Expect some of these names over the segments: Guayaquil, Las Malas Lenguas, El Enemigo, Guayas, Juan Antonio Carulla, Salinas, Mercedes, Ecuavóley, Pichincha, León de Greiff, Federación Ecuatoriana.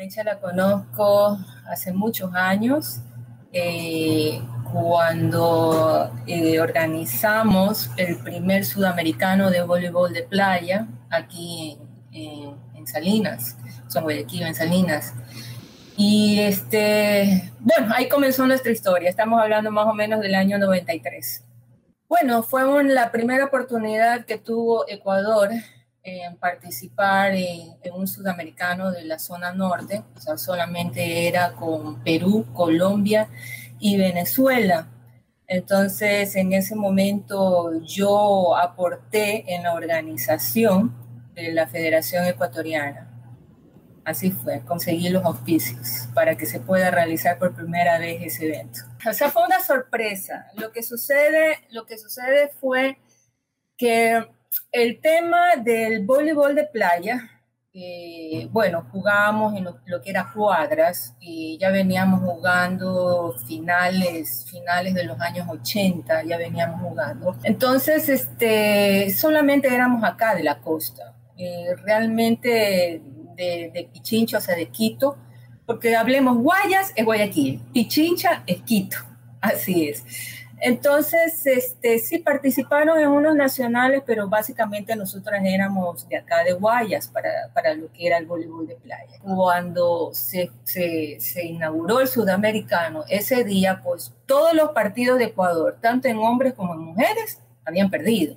brecha la conozco hace muchos años, cuando organizamos el primer sudamericano de voleibol de playa aquí en Salinas, son Guayaquil, en Salinas. Y bueno, ahí comenzó nuestra historia, estamos hablando más o menos del año 93. Bueno, fue la primera oportunidad que tuvo Ecuador en participar en un sudamericano de la zona norte, o sea, solamente era con Perú, Colombia y Venezuela. Entonces, en ese momento yo aporté en la organización de la Federación Ecuatoriana. Así fue, conseguí los auspicios para que se pueda realizar por primera vez ese evento. O sea, fue una sorpresa. Lo que sucede fue que el tema del voleibol de playa, bueno, jugábamos en lo que era cuadras y ya veníamos jugando finales de los años 80, ya veníamos jugando. Entonces, solamente éramos acá de la costa, realmente de Pichincha, o sea, de Quito, porque hablemos, Guayas es Guayaquil, Pichincha es Quito, así es. Entonces, sí participaron en unos nacionales, pero básicamente nosotras éramos de acá de Guayas para lo que era el voleibol de playa. Cuando se inauguró el sudamericano, ese día, pues todos los partidos de Ecuador, tanto en hombres como en mujeres, habían perdido.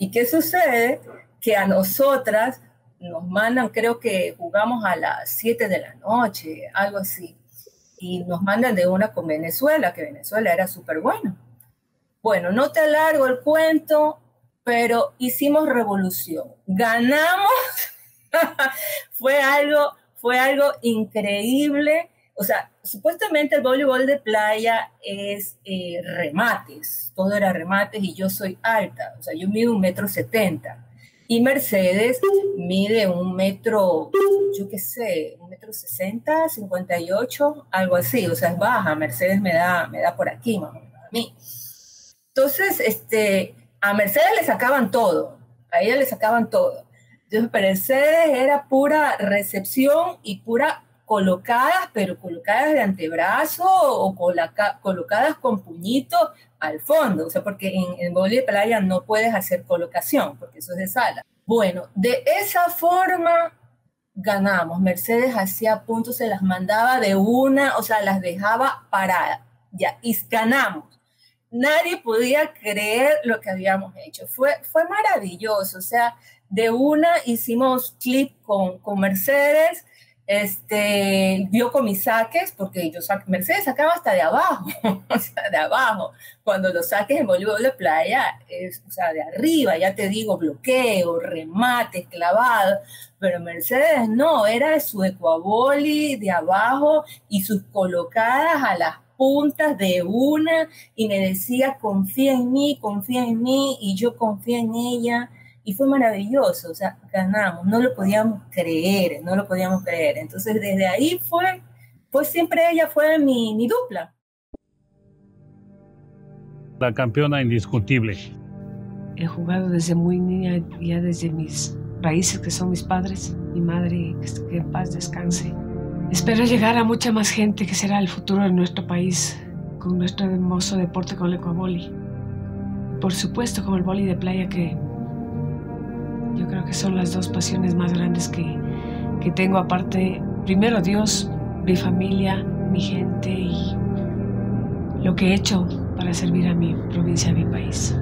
¿Y qué sucede? Que a nosotras nos mandan, creo que jugamos a las 7 de la noche, algo así. Y nos mandan de una con Venezuela, que Venezuela era súper buena. Bueno, no te alargo el cuento, pero hicimos revolución. Ganamos, fue algo increíble. O sea, supuestamente el voleibol de playa es remates, todo era remates y yo soy alta, o sea, yo mido 1,70 m. Y Mercedes mide 1 metro, yo qué sé, 1,60 m, 58, algo así, o sea, es baja. Mercedes me da por aquí, más o menos, a mí. Entonces, a Mercedes le sacaban todo, a ella le sacaban todo. Entonces, Mercedes era pura recepción y pura colocadas, pero colocadas de antebrazo o colocadas con puñitos al fondo, o sea, porque en voleibol de playa no puedes hacer colocación, porque eso es de sala. Bueno, de esa forma ganamos. Mercedes hacía puntos, se las mandaba de una, o sea, las dejaba paradas, ya, y ganamos. Nadie podía creer lo que habíamos hecho. Fue maravilloso, o sea, de una hicimos clip con Mercedes. Yo con mis saques, porque Mercedes sacaba hasta de abajo, o sea, de abajo. Cuando los saques en voleibol de playa, o sea, de arriba, ya te digo, bloqueo, remate, clavado. Pero Mercedes no, era su Ecuavóley de abajo y sus colocadas a las puntas de una. Y me decía, confía en mí, y yo confía en ella. Y fue maravilloso, o sea, ganamos, no lo podíamos creer. Entonces, desde ahí pues siempre ella fue mi dupla. La campeona indiscutible. He jugado desde muy niña, ya desde mis raíces, que son mis padres, mi madre, que en paz descanse. Espero llegar a mucha más gente, que será el futuro de nuestro país, con nuestro hermoso deporte, con el ecuavóley. Por supuesto, con el voleibol de playa, que yo creo que son las dos pasiones más grandes que tengo, aparte, primero Dios, mi familia, mi gente y lo que he hecho para servir a mi provincia, a mi país.